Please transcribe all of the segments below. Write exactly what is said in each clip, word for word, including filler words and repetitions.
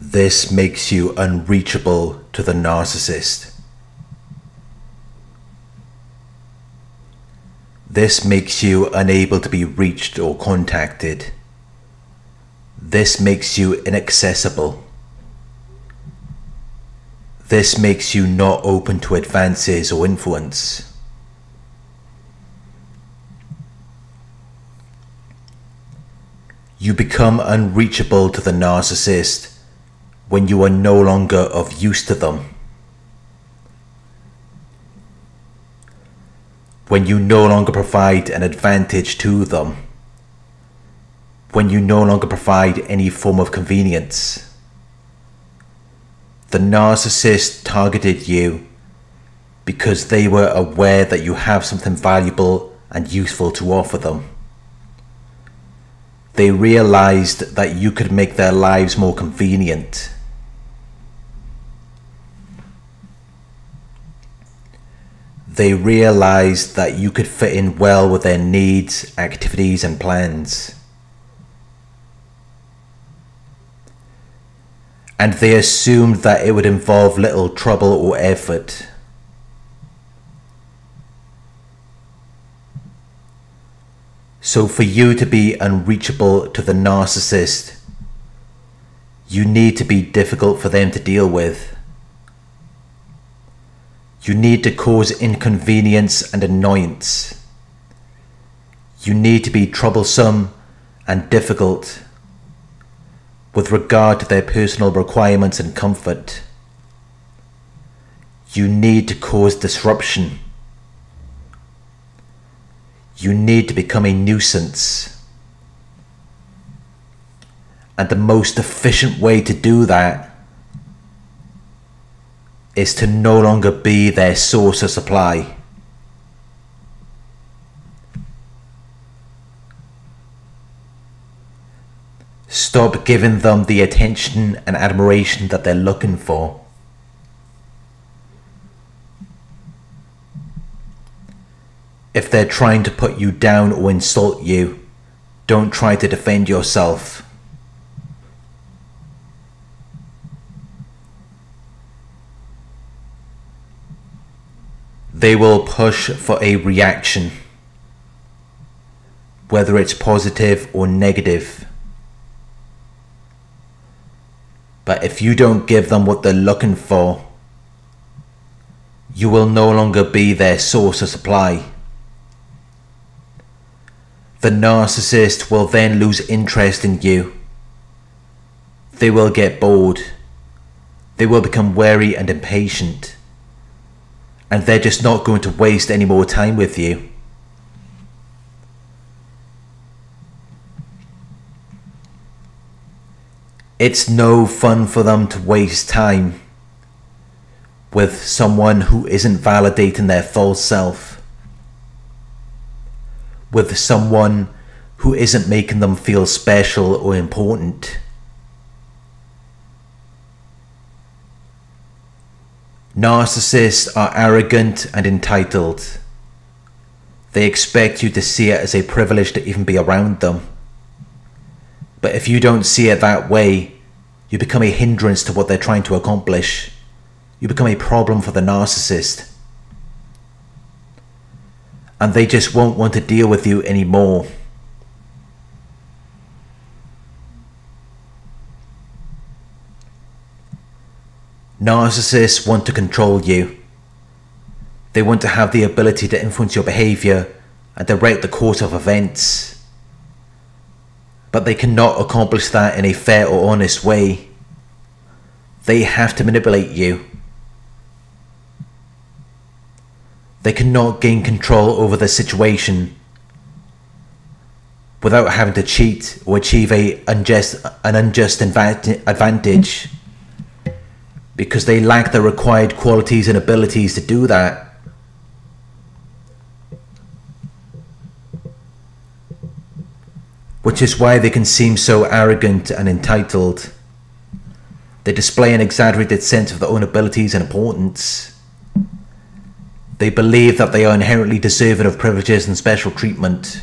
This makes you unreachable to the narcissist. This makes you unable to be reached or contacted. This makes you inaccessible. This makes you not open to advances or influence. You become unreachable to the narcissist when you are no longer of use to them. When you no longer provide an advantage to them. When you no longer provide any form of convenience. The narcissist targeted you because they were aware that you have something valuable and useful to offer them. They realized that you could make their lives more convenient. They realized that you could fit in well with their needs, activities, and plans. And they assumed that it would involve little trouble or effort. So for you to be unreachable to the narcissist, you need to be difficult for them to deal with. You need to cause inconvenience and annoyance. You need to be troublesome and difficult with regard to their personal requirements and comfort. You need to cause disruption. You need to become a nuisance. And the most efficient way to do that is to no longer be their source of supply. Stop giving them the attention and admiration that they're looking for. If they're trying to put you down or insult you, don't try to defend yourself. They will push for a reaction, whether it's positive or negative. But if you don't give them what they're looking for, you will no longer be their source of supply. The narcissist will then lose interest in you. They will get bored. They will become wary and impatient. And they're just not going to waste any more time with you. It's no fun for them to waste time with someone who isn't validating their false self. With someone who isn't making them feel special or important. Narcissists are arrogant and entitled. They expect you to see it as a privilege to even be around them. But if you don't see it that way, you become a hindrance to what they're trying to accomplish. You become a problem for the narcissist. And they just won't want to deal with you anymore. Narcissists want to control you. They want to have the ability to influence your behavior and direct the course of events. But they cannot accomplish that in a fair or honest way. They have to manipulate you. They cannot gain control over the situation without having to cheat or achieve a unjust, an unjust advantage, because they lack the required qualities and abilities to do that. Which is why they can seem so arrogant and entitled. They display an exaggerated sense of their own abilities and importance. They believe that they are inherently deserving of privileges and special treatment.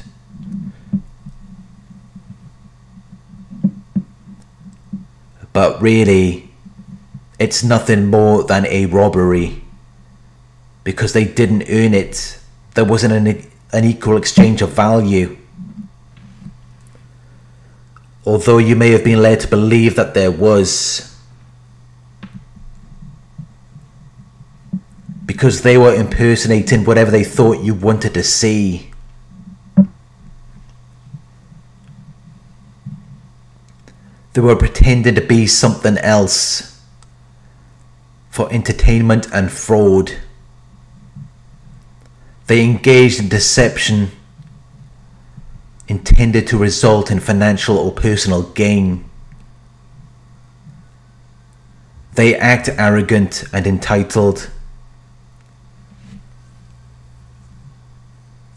but really it's nothing more than a robbery because they didn't earn it. There wasn't an, an equal exchange of value. Although you may have been led to believe that there was, because they were impersonating whatever they thought you wanted to see. They were pretending to be something else for entertainment and fraud. They engaged in deception intended to result in financial or personal gain. They act arrogant and entitled.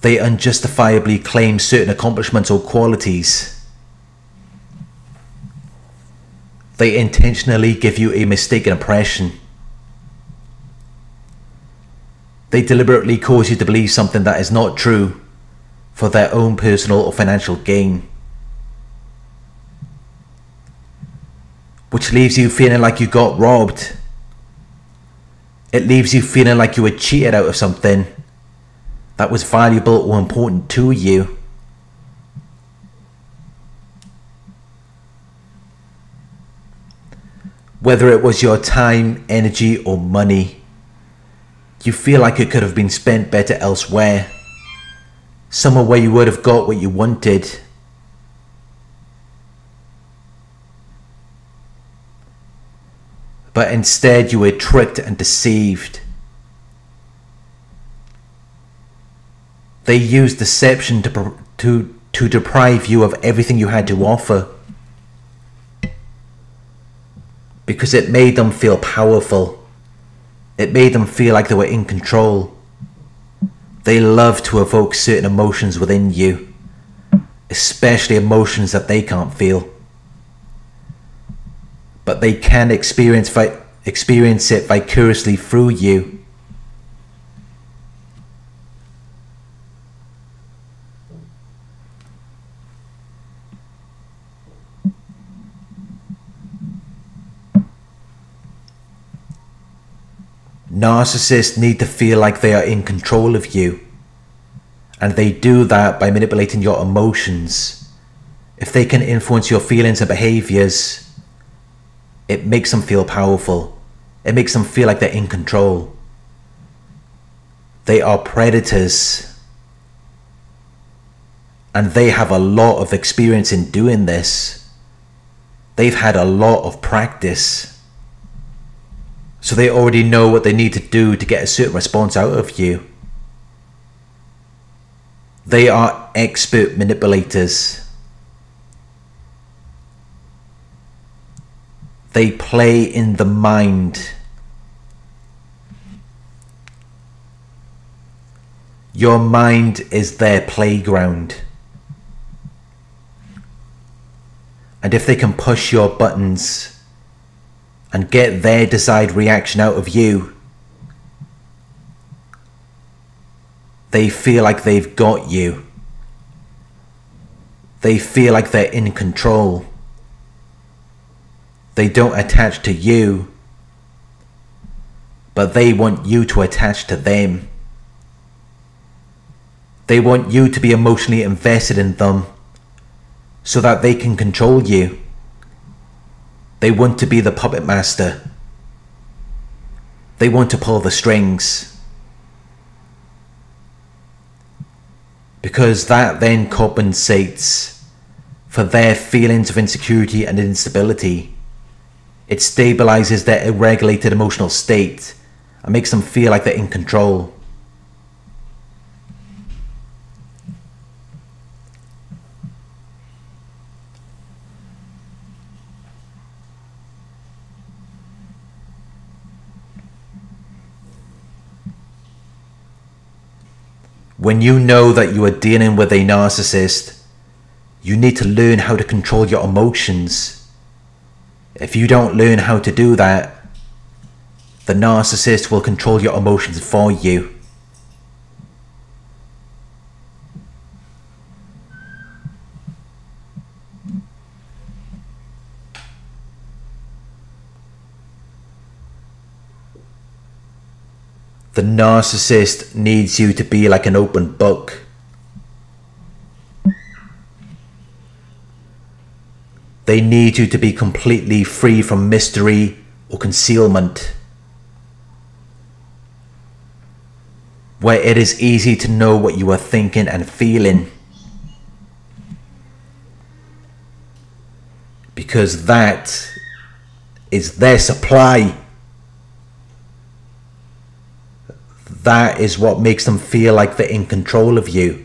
They unjustifiably claim certain accomplishments or qualities. They intentionally give you a mistaken impression. They deliberately cause you to believe something that is not true for their own personal or financial gain, which leaves you feeling like you got robbed. It leaves you feeling like you were cheated out of something that was valuable or important to you. Whether it was your time, energy, or money, you feel like it could have been spent better elsewhere, somewhere where you would have got what you wanted. But instead you were tricked and deceived. They used deception to, to, to deprive you of everything you had to offer, because it made them feel powerful. It made them feel like they were in control. They love to evoke certain emotions within you, especially emotions that they can't feel, but they can experience, vi- experience it vicariously through you. Narcissists need to feel like they are in control of you, and they do that by manipulating your emotions. If they can influence your feelings and behaviors, it makes them feel powerful. It makes them feel like they're in control. They are predators, and they have a lot of experience in doing this. They've had a lot of practice. So they already know what they need to do to get a certain response out of you. They are expert manipulators. They play in the mind. Your mind is their playground. And if they can push your buttons and get their desired reaction out of you, they feel like they've got you. They feel like they're in control. They don't attach to you, but they want you to attach to them. They want you to be emotionally invested in them so that they can control you. They want to be the puppet master. They want to pull the strings, because that then compensates for their feelings of insecurity and instability. It stabilizes their unregulated emotional state and makes them feel like they're in control. When you know that you are dealing with a narcissist, you need to learn how to control your emotions. If you don't learn how to do that, the narcissist will control your emotions for you. The narcissist needs you to be like an open book. They need you to be completely free from mystery or concealment, where it is easy to know what you are thinking and feeling, because that is their supply. That is what makes them feel like they're in control of you.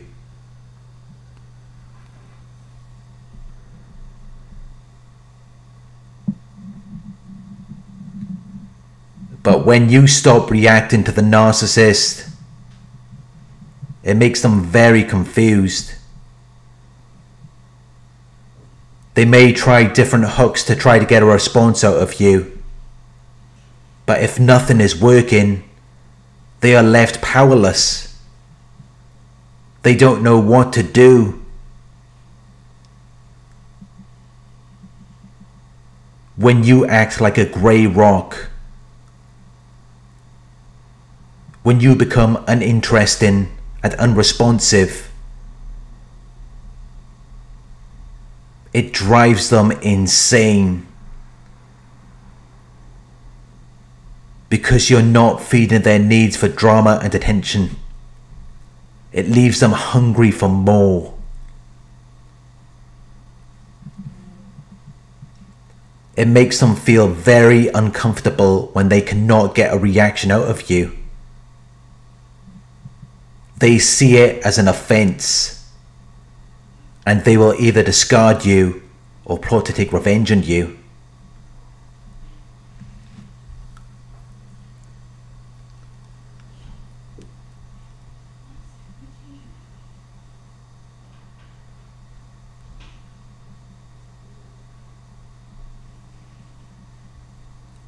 But when you stop reacting to the narcissist, it makes them very confused. They may try different hooks to try to get a response out of you, but if nothing is working, they are left powerless. They don't know what to do. When you act like a grey rock, when you become uninteresting and unresponsive, it drives them insane, because you're not feeding their needs for drama and attention. It leaves them hungry for more. It makes them feel very uncomfortable when they cannot get a reaction out of you. They see it as an offense, and they will either discard you or plot to take revenge on you.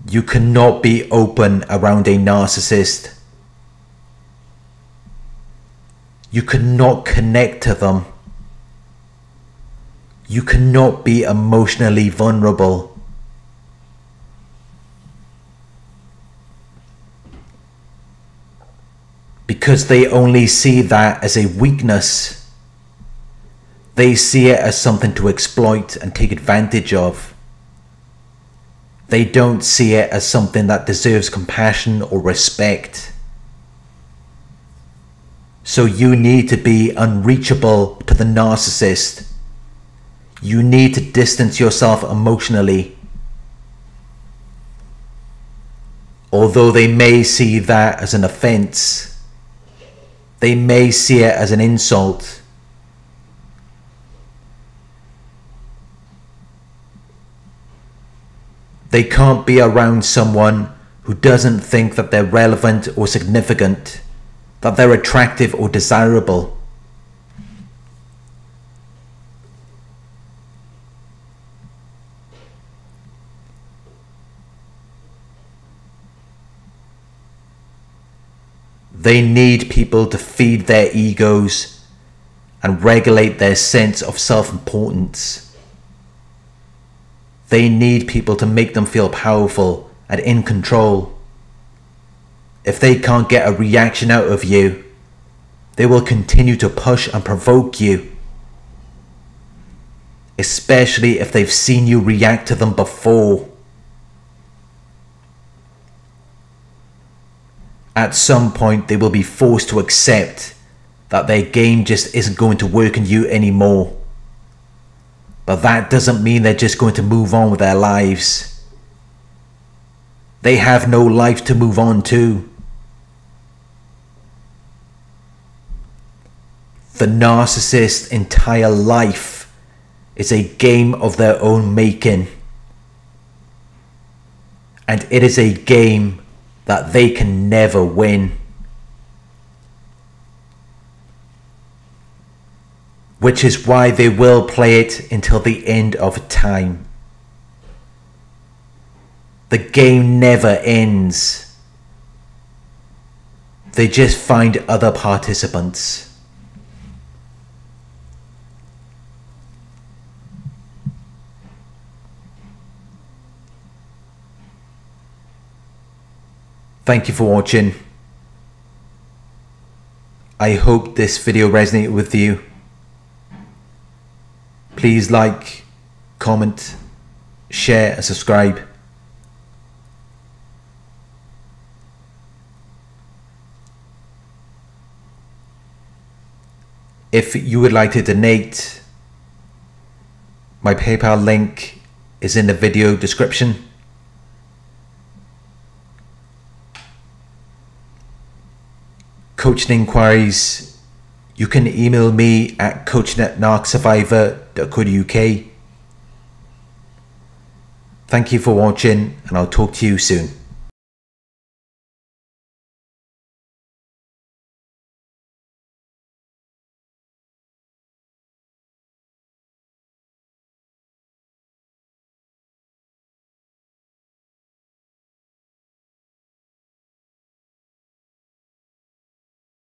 You cannot be open around a narcissist. You cannot connect to them. You cannot be emotionally vulnerable. Because they only see that as a weakness. They see it as something to exploit and take advantage of. They don't see it as something that deserves compassion or respect. So you need to be unreachable to the narcissist. You need to distance yourself emotionally. Although they may see that as an offense, they may see it as an insult, they can't be around someone who doesn't think that they're relevant or significant, that they're attractive or desirable. They need people to feed their egos and regulate their sense of self-importance. They need people to make them feel powerful and in control. If they can't get a reaction out of you, they will continue to push and provoke you, especially if they've seen you react to them before. At some point, they will be forced to accept that their game just isn't going to work on you anymore. But that doesn't mean they're just going to move on with their lives. They have no life to move on to. The narcissist's entire life is a game of their own making. And it is a game that they can never win, which is why they will play it until the end of time. The game never ends. They just find other participants. Thank you for watching. I hope this video resonated with you. Please like, comment, share and subscribe. If you would like to donate, my PayPal link is in the video description. Coaching inquiries, you can email me at coaching at narc survivor dot co dot U K. Thank you for watching, and I'll talk to you soon.